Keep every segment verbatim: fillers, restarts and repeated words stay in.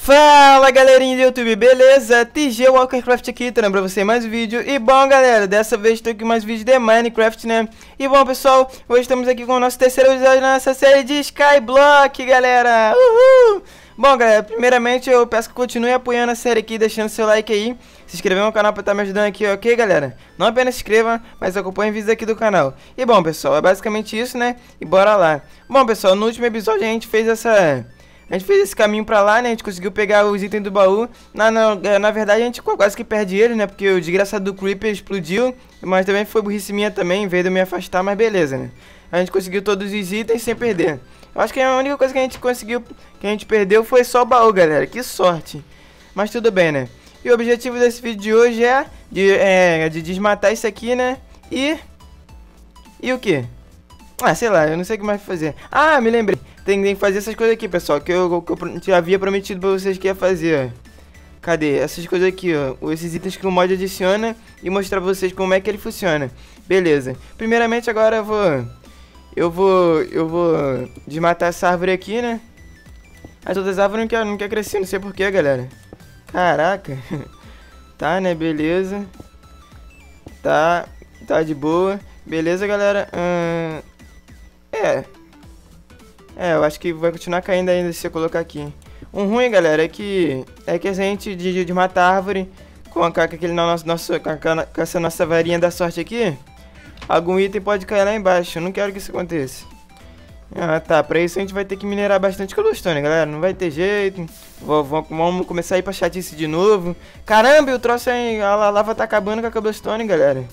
Fala galerinha do YouTube, beleza? T G Walkercraft aqui, trazendo pra você mais um vídeo. E bom galera, dessa vez estou aqui com mais vídeo de Minecraft, né? E bom pessoal, hoje estamos aqui com o nosso terceiro episódio da nossa série de Skyblock, galera! Uhul! Bom galera, primeiramente eu peço que continue apoiando a série aqui, deixando seu like aí, se inscrever no canal pra estar me ajudando aqui, ok galera? Não apenas se inscreva, mas acompanhe vídeos aqui do canal. E bom pessoal, é basicamente isso, né? E bora lá. Bom pessoal, no último episódio a gente fez essa... A gente fez esse caminho pra lá, né? A gente conseguiu pegar os itens do baú. Na, na, na verdade, a gente quase que perde eles, né? Porque o desgraçado do Creeper explodiu. Mas também foi burrice minha também, em vez de eu me afastar, mas beleza, né? A gente conseguiu todos os itens sem perder. Eu acho que a única coisa que a gente conseguiu, que a gente perdeu, foi só o baú, galera. Que sorte. Mas tudo bem, né? E o objetivo desse vídeo de hoje é de, é, de desmatar isso aqui, né? E... E o quê? Ah, sei lá, eu não sei o que mais fazer. Ah, me lembrei. Tem que fazer essas coisas aqui, pessoal, que eu, que eu já havia prometido pra vocês que ia fazer, ó. Cadê? Essas coisas aqui, ó. Esses itens que o mod adiciona e mostrar pra vocês como é que ele funciona. Beleza. Primeiramente, agora eu vou... Eu vou... Eu vou desmatar essa árvore aqui, né? As outras árvores não querem não quer crescer, não sei porquê, galera. Caraca. Tá, né? Beleza. Tá. Tá de boa. Beleza, galera. Ahn... Hum... É, é, eu acho que vai continuar caindo ainda se eu colocar aqui. Um ruim, galera, é que é que a gente de, de matar a árvore com, a, com, aquele nosso, nosso, com, a, com essa nossa varinha da sorte aqui, algum item pode cair lá embaixo. Eu não quero que isso aconteça. Ah, tá, pra isso a gente vai ter que minerar bastante cobblestone, galera, não vai ter jeito. Vamos começar a ir pra chatice de novo. Caramba, o troço é, a lava tá acabando com a cobblestone, galera.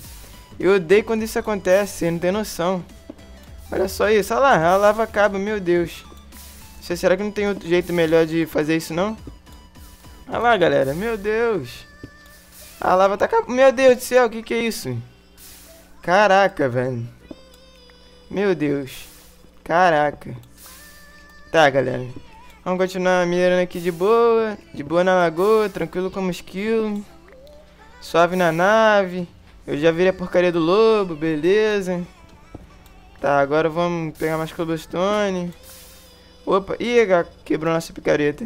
Eu odeio quando isso acontece, não tem noção. Olha só isso, olha lá, a lava acaba, meu Deus. Será que não tem outro jeito melhor de fazer isso, não? Olha lá, galera, meu Deus. A lava tá acabando, meu Deus do céu, o que que é isso? Caraca, velho. Meu Deus. Caraca. Tá, galera. Vamos continuar minerando aqui de boa. De boa na lagoa, tranquilo como esquilo. Suave na nave. Eu já virei a porcaria do lobo, beleza. Tá, agora vamos pegar mais cobblestone. Opa, ih, quebrou nossa picareta.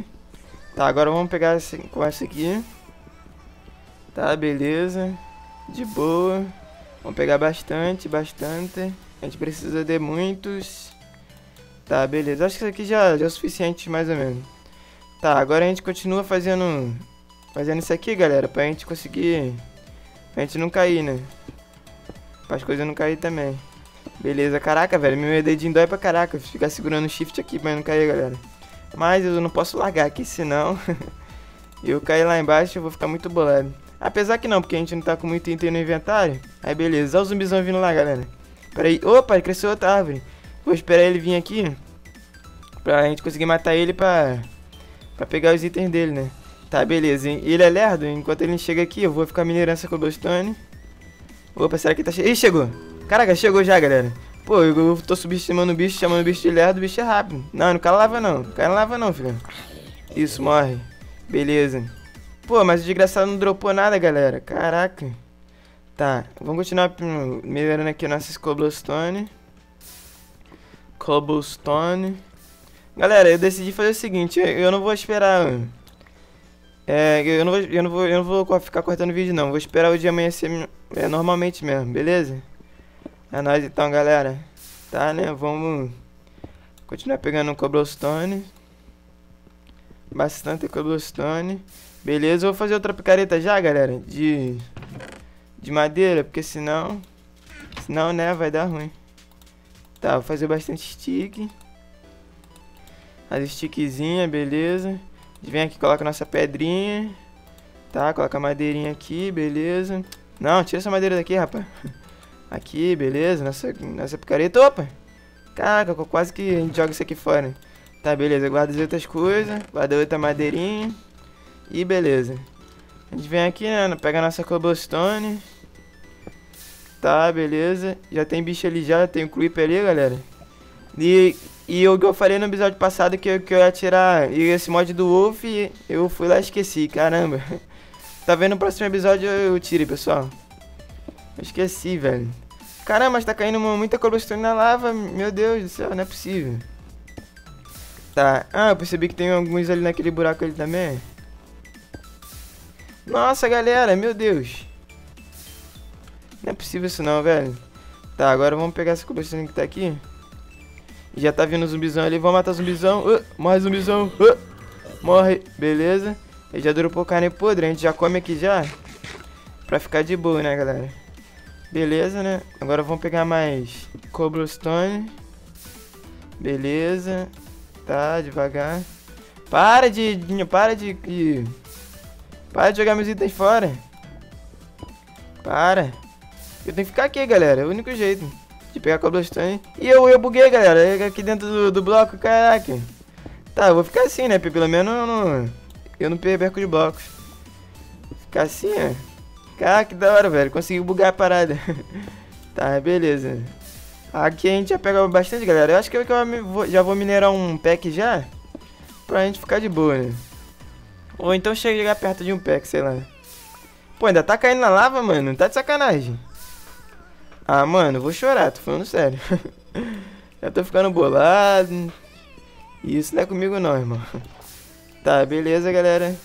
Tá, agora vamos pegar esse, com essa aqui. Tá, beleza. De boa. Vamos pegar bastante, bastante. A gente precisa de muitos. Tá, beleza. Acho que isso aqui já, já é o suficiente, mais ou menos. Tá, agora a gente continua fazendo fazendo isso aqui, galera, pra gente conseguir... Pra gente não cair, né? Pra as coisas não cair também. Beleza, caraca, velho, meu dedinho dói pra caraca. Vou ficar segurando o shift aqui pra não cair, galera. Mas eu não posso largar aqui, senão eu cair lá embaixo, eu vou ficar muito bolado. Apesar que não, porque a gente não tá com muito item no inventário. Aí beleza, olha o zumbizão vindo lá, galera. Pera aí, opa, cresceu outra árvore. Vou esperar ele vir aqui pra gente conseguir matar ele pra, pra pegar os itens dele, né? Tá, beleza, ele é lerdo. Enquanto ele chega aqui, eu vou ficar minerando essa cobblestone. Opa, será que tá chegando? Ih, chegou! Caraca, chegou já, galera. Pô, eu tô subestimando o bicho, chamando o bicho de lerdo, o bicho é rápido. Não, não cai na lava não, não cai na lava não, filho. Isso, morre. Beleza. Pô, mas o desgraçado não dropou nada, galera. Caraca. Tá, vamos continuar melhorando aqui nossas cobblestone. Cobblestone. Galera, eu decidi fazer o seguinte, eu não vou esperar... É, eu não vou, eu não vou, eu não vou ficar cortando vídeo não, vou esperar o dia amanhecer é, normalmente mesmo, beleza? É nóis então, galera. Tá, né? Vamos continuar pegando um cobblestone. Bastante cobblestone. Beleza, eu vou fazer outra picareta já, galera. De, de madeira, porque senão... Senão, né? Vai dar ruim. Tá, vou fazer bastante stick. As stickzinhas, beleza. Vem aqui, coloca nossa pedrinha. Tá, coloca a madeirinha aqui, beleza. Não, tira essa madeira daqui, rapaz. Aqui, beleza, nossa, nossa picareta, opa. Caraca, quase que a gente joga isso aqui fora. Tá, beleza, guarda as outras coisas. Guarda outra madeirinha. E beleza. A gente vem aqui, né, pega a nossa cobblestone. Tá, beleza. Já tem bicho ali já, tem o creeper ali, galera. E, e o que eu falei no episódio passado que eu, que eu ia tirar e esse mod do Wolf, eu fui lá e esqueci, caramba. Tá vendo, no próximo episódio eu, eu tiro, pessoal. Eu esqueci, velho. Caramba, mas tá caindo muita cobblestone na lava. Meu Deus do céu, não é possível. Tá. Ah, eu percebi que tem alguns ali naquele buraco ali também. Nossa, galera, meu Deus. Não é possível isso não, velho. Tá, agora vamos pegar essa cobblestone que tá aqui. Já tá vindo o zumbizão ali. Vamos matar o zumbizão. Uh, morre, zumbizão. Uh, morre. Beleza. Ele já durou pouco, carne podre. A gente já come aqui já. Pra ficar de boa, né, galera? Beleza, né? Agora vamos pegar mais cobblestone. Beleza. Tá, devagar. Para de... Para de... de para de jogar meus itens fora. Para. Eu tenho que ficar aqui, galera. É o único jeito de pegar cobblestone. E eu, eu buguei, galera. Aqui dentro do, do bloco. Caraca. Tá, eu vou ficar assim, né? Pelo menos eu não, eu não perco de blocos. Ficar assim, ó. Cara, que da hora, velho. Consegui bugar a parada. Tá, beleza. Aqui a gente já pega bastante, galera. Eu acho que eu já vou minerar um pack já. Pra gente ficar de boa, né? Ou então chegar perto de um pack, sei lá. Pô, ainda tá caindo na lava, mano. Tá de sacanagem. Ah, mano, eu vou chorar. Tô falando sério. Já tô ficando bolado. Isso não é comigo não, irmão. Tá, beleza, galera.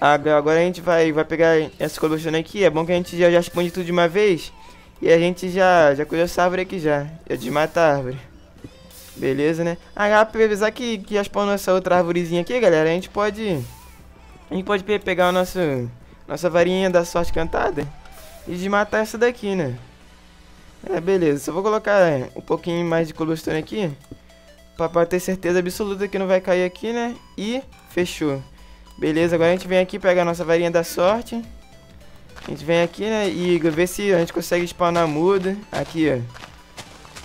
Agora a gente vai, vai pegar essa cobblestone aqui. É bom que a gente já, já expande tudo de uma vez. E a gente já, já colheu essa árvore aqui já. Já desmata a árvore. Beleza, né? Ah, pra avisar que, que já spawnou essa outra árvorezinha aqui, galera. A gente pode... A gente pode pegar a nossa, nossa varinha da sorte cantada. E desmatar essa daqui, né? É, beleza. Só vou colocar um pouquinho mais de cobblestone aqui. Pra, pra ter certeza absoluta que não vai cair aqui, né? E fechou. Beleza, agora a gente vem aqui pegar a nossa varinha da sorte. A gente vem aqui, né, e ver se a gente consegue spawnar muda. Aqui, ó.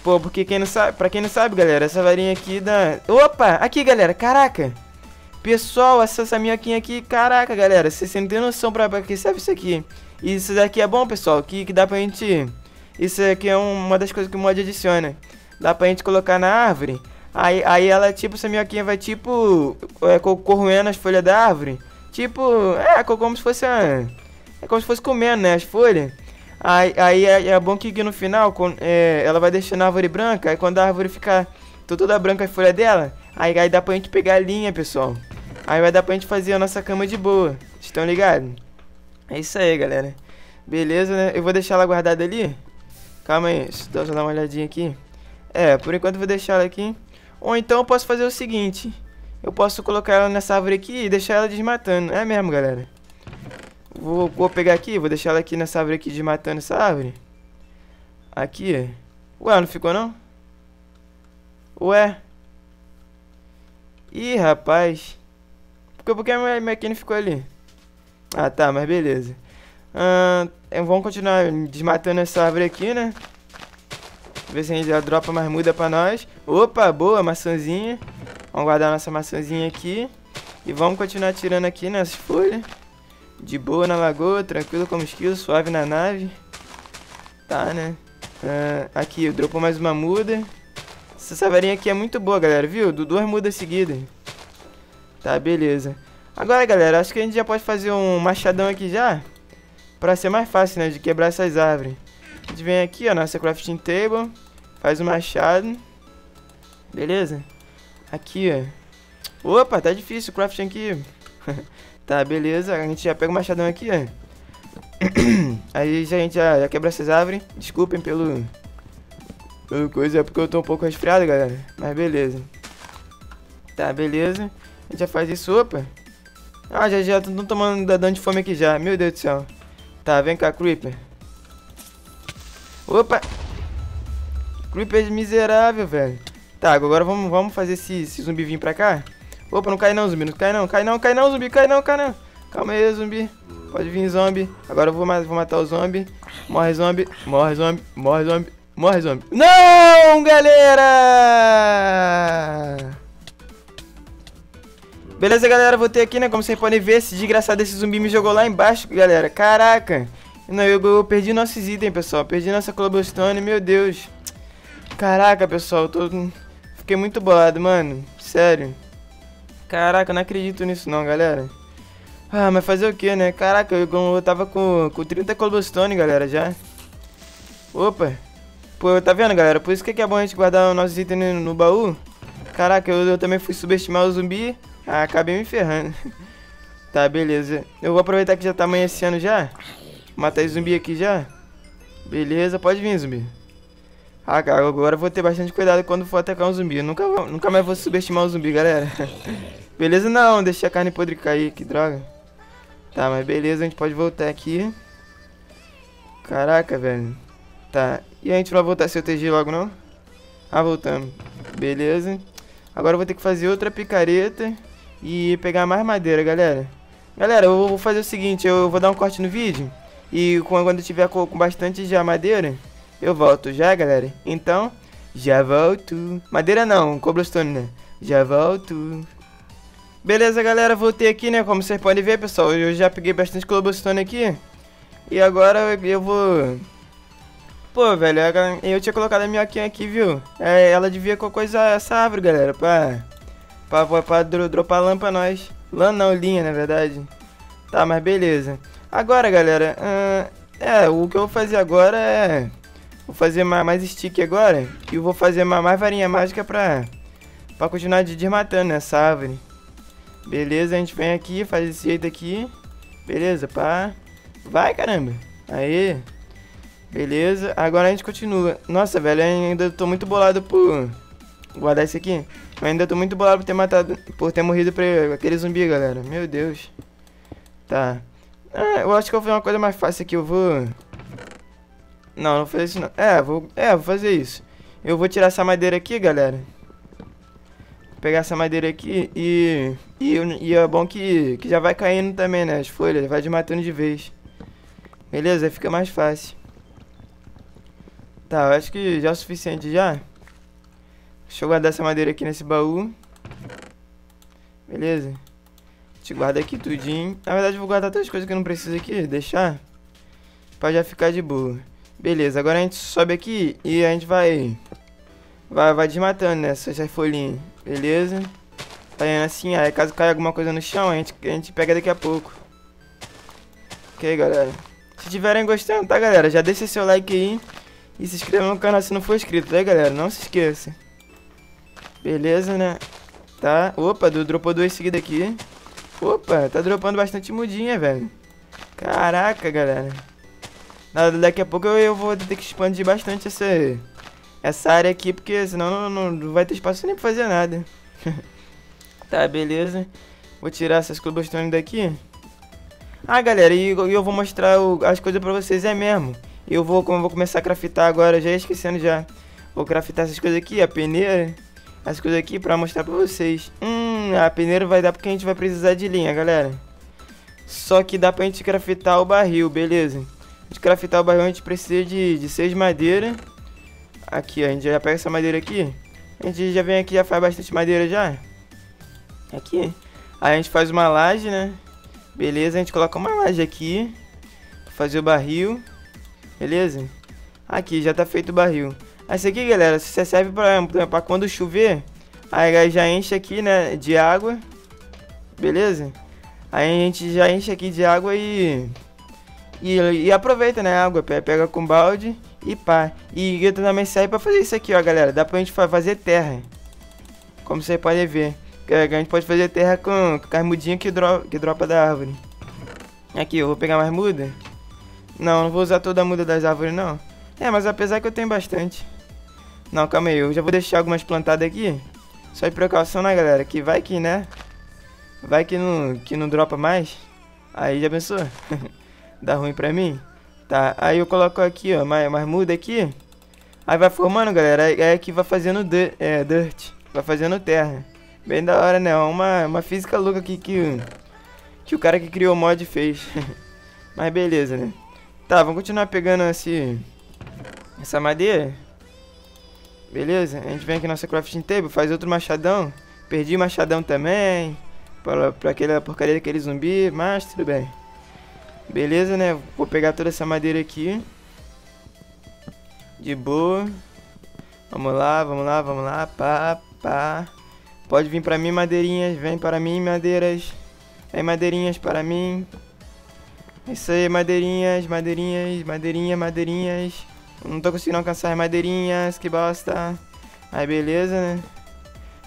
Pô, porque quem não sabe, pra quem não sabe, galera, essa varinha aqui dá... Opa! Aqui, galera, caraca! Pessoal, essa, essa minhoquinha aqui, caraca, galera, vocês não tem noção pra, pra que serve isso aqui. E isso daqui é bom, pessoal, que, que dá pra gente... Isso aqui é um, uma das coisas que o mod adiciona. Dá pra gente colocar na árvore... Aí, aí ela, tipo, essa minhoquinha vai, tipo, é, corroendo as folhas da árvore. Tipo, é, como se fosse a, é como se fosse comendo, né, as folhas. Aí, aí é, é bom que, que no final, com, é, ela vai deixando a árvore branca. Aí quando a árvore ficar toda branca as folhas dela, aí, aí dá pra gente pegar a linha, pessoal. Aí vai dar pra gente fazer a nossa cama de boa. Vocês estão ligados? É isso aí, galera. Beleza, né? Eu vou deixar ela guardada ali. Calma aí, deixa eu dar uma olhadinha aqui. É, por enquanto eu vou deixar ela aqui. Ou então eu posso fazer o seguinte. Eu posso colocar ela nessa árvore aqui e deixar ela desmatando. É mesmo, galera. Vou, vou pegar aqui. Vou deixar ela aqui nessa árvore aqui, desmatando essa árvore. Aqui. Ué, não ficou não? Ué. Ih, rapaz. Ficou porque a minha não ficou ali. Ah, tá, mas beleza. Ah, vamos continuar desmatando essa árvore aqui, né? Ver se a gente já dropa mais muda pra nós. Opa, boa, maçãzinha. Vamos guardar nossa maçãzinha aqui. E vamos continuar tirando aqui nessas folhas. De boa na lagoa, tranquilo como esquilo, suave na nave. Tá, né? Uh, aqui, eu dropo mais uma muda. Essa varinha aqui é muito boa, galera, viu? Do duas mudas seguidas. Tá, beleza. Agora, galera, acho que a gente já pode fazer um machadão aqui já. Pra ser mais fácil, né? De quebrar essas árvores. A gente vem aqui, ó, nossa crafting table. Faz o machado. Beleza? Aqui, ó. Opa, tá difícil o crafting aqui. Tá, beleza. A gente já pega o machadão aqui, ó. Aí já, a gente já, já quebra essas árvores. Desculpem pelo... Pelo coisa, é porque eu tô um pouco resfriado, galera. Mas beleza. Tá, beleza. A gente já faz isso, opa. Ah, já, já tô tomando dano de fome aqui já. Meu Deus do céu. Tá, vem cá, Creeper. Opa! Creeper miserável, velho. Tá, agora vamos, vamos fazer esse, esse zumbi vir pra cá. Opa, não cai não, zumbi. Não cai não, cai não, cai não, zumbi. Cai não, cai não. Calma aí, zumbi. Pode vir, zumbi. Agora eu vou, vou matar o zumbi. Morre, zumbi. Morre, zumbi. Morre, zumbi. Morre, zumbi. Não, galera! Beleza, galera. Voltei aqui, né? Como vocês podem ver, esse desgraçado desse zumbi me jogou lá embaixo, galera. Caraca! Não, eu, eu perdi nossos itens, pessoal. Perdi nossa cobblestone, meu Deus. Caraca, pessoal, eu tô... Fiquei muito bolado, mano. Sério. Caraca, eu não acredito nisso não, galera. Ah, mas fazer o que, né? Caraca, eu, eu tava com, com trinta cobblestone, galera, já. Opa. Pô, tá vendo, galera? Por isso que é bom a gente guardar os nossos itens no baú. Caraca, eu, eu também fui subestimar o zumbi. Ah, acabei me ferrando. Tá, beleza. Eu vou aproveitar que já tá amanhecendo já. Matar esse zumbi aqui já. Beleza, pode vir, zumbi. Ah, cara, agora eu vou ter bastante cuidado quando for atacar um zumbi. Eu nunca, vou, nunca mais vou subestimar o zumbi, galera. Beleza, não. Deixei a carne podre cair, que droga. Tá, mas beleza, a gente pode voltar aqui. Caraca, velho. Tá, e a gente vai voltar seu T G logo, não? Ah, voltamos. Beleza. Agora eu vou ter que fazer outra picareta e pegar mais madeira, galera. Galera, eu vou fazer o seguinte, eu vou dar um corte no vídeo. E quando eu tiver com bastante já madeira, eu volto já, galera. Então, já volto. Madeira não, cobblestone, né? Já volto. Beleza, galera, voltei aqui, né? Como vocês podem ver, pessoal, eu já peguei bastante cobblestone aqui. E agora eu vou... Pô, velho, eu tinha colocado a minhoquinha aqui, viu? É, ela devia coisar essa árvore, galera, pra... Pra, pra, pra dropar lã pra nós. Lã não, linha, na verdade. Tá, mas beleza. Agora, galera, uh, é, o que eu vou fazer agora é... Vou fazer mais, mais stick agora. E eu vou fazer mais, mais varinha mágica pra... Pra continuar desmatando essa árvore. Beleza, a gente vem aqui, faz esse jeito aqui. Beleza, pá. Vai, caramba. Aí. Beleza, agora a gente continua. Nossa, velho, eu ainda tô muito bolado por... Vou guardar isso aqui. Eu ainda tô muito bolado por ter matado... Por ter morrido pra aquele zumbi, galera. Meu Deus. Tá. Ah, eu acho que eu vou fazer uma coisa mais fácil aqui. Eu vou... Não, não vou fazer isso não. É, vou... É, vou fazer isso. Eu vou tirar essa madeira aqui, galera. Vou pegar essa madeira aqui e... E, e é bom que... Que já vai caindo também, né? As folhas. Vai desmatando de vez. Beleza, aí fica mais fácil. Tá, eu acho que já é o suficiente já. Deixa eu guardar essa madeira aqui nesse baú. Beleza. A gente guarda aqui tudinho. Na verdade eu vou guardar todas as coisas que eu não preciso aqui. Deixar. Pra já ficar de boa. Beleza, agora a gente sobe aqui e a gente vai... Vai, vai desmatando, né? Essas folhinhas. Beleza. Fazendo assim, aí caso caia alguma coisa no chão, a gente, a gente pega daqui a pouco. Ok, galera. Se tiverem gostando, tá, galera? Já deixa seu like aí. E se inscreva no canal se não for inscrito, né, galera? Não se esqueça. Beleza, né? Tá. Opa, dropou dois seguidos aqui. Opa, tá dropando bastante mudinha, velho. Caraca, galera. Daqui a pouco eu, eu vou ter que expandir bastante essa, essa área aqui, porque senão não, não vai ter espaço nem pra fazer nada. Tá, beleza. Vou tirar essas cobblestones daqui. Ah, galera, e eu, eu vou mostrar o, as coisas pra vocês, é mesmo. Eu vou, eu vou começar a craftar agora, já esquecendo já. Vou craftar essas coisas aqui, a peneira. Essas coisas aqui pra mostrar pra vocês. Hum, a peneira vai dar porque a gente vai precisar de linha, galera. Só que dá pra gente craftar o barril, beleza. De craftar o barril a gente precisa de, de seis madeira. Aqui, ó, a gente já pega essa madeira aqui. A gente já vem aqui, já faz bastante madeira já. Aqui. Aí a gente faz uma laje, né? Beleza, a gente coloca uma laje aqui. Pra fazer o barril. Beleza? Aqui, já tá feito o barril. Essa aqui, galera, você serve pra, pra quando chover. Aí já enche aqui, né, de água. Beleza? Aí a gente já enche aqui de água e... E, e aproveita, né, a água. Pega com balde e pá. E também serve pra fazer isso aqui, ó, galera. Dá pra gente fazer terra. Como vocês podem ver. A gente pode fazer terra com, com as mudinhas que, dro que dropa da árvore. Aqui, eu vou pegar mais muda. Não, não vou usar toda a muda das árvores, não. É, mas apesar que eu tenho bastante. Não, calma aí. Eu já vou deixar algumas plantadas aqui. Só de precaução, né, galera? Que vai que, né? Vai que não, que não dropa mais. Aí, já pensou? Dá ruim pra mim. Tá, aí eu coloco aqui, ó. Mais, mais muda aqui. Aí vai formando, galera. Aí é que vai fazendo dirt, é, dirt. Vai fazendo terra. Bem da hora, né? Uma, uma física louca aqui que, que o cara que criou o mod fez. Mas beleza, né? Tá, vamos continuar pegando esse, essa madeira. Beleza? A gente vem aqui na nossa crafting table, faz outro machadão. Perdi o machadão também. Pra, pra aquela porcaria daquele zumbi, mas tudo bem. Beleza, né? Vou pegar toda essa madeira aqui. De boa. Vamos lá, vamos lá, vamos lá. Pá, pá. Pode vir pra mim, madeirinhas. Vem para mim, madeiras. Vem, madeirinhas, para mim. Isso aí, madeirinhas, madeirinhas, madeirinha, madeirinhas. Não tô conseguindo alcançar as madeirinhas, que bosta. Aí beleza, né?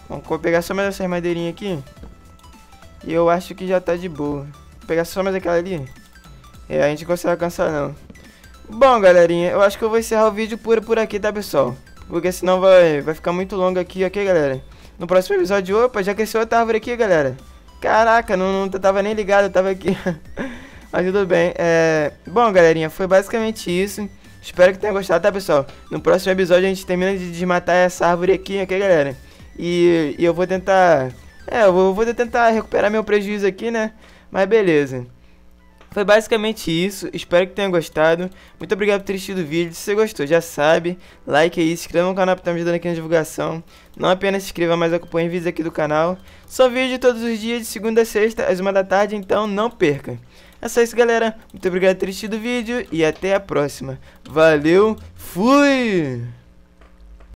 Bom, vou pegar só mais essas madeirinhas aqui. E eu acho que já tá de boa. Vou pegar só mais aquela ali. É, a gente não consegue alcançar não. Bom, galerinha, eu acho que eu vou encerrar o vídeo por, por aqui, tá, pessoal? Porque senão vai, vai ficar muito longo aqui, ok, galera? No próximo episódio, opa, já cresceu outra árvore aqui, galera. Caraca, não, não tava nem ligado, eu tava aqui. Mas tudo bem, é... Bom, galerinha, foi basicamente isso. Espero que tenha gostado, tá, pessoal? No próximo episódio a gente termina de desmatar essa árvore aqui, ok, galera? E, e eu vou tentar... É, eu vou, vou tentar recuperar meu prejuízo aqui, né? Mas beleza. Foi basicamente isso, espero que tenha gostado. Muito obrigado por ter assistido o vídeo. Se você gostou, já sabe, like aí, se inscreva no canal para estar me ajudando aqui na divulgação. Não apenas se inscreva, mas acompanhe vídeos aqui do canal. Só vídeo todos os dias, de segunda a sexta, às uma da tarde, então não perca. É só isso, galera. Muito obrigado por ter assistido o vídeo e até a próxima. Valeu, fui!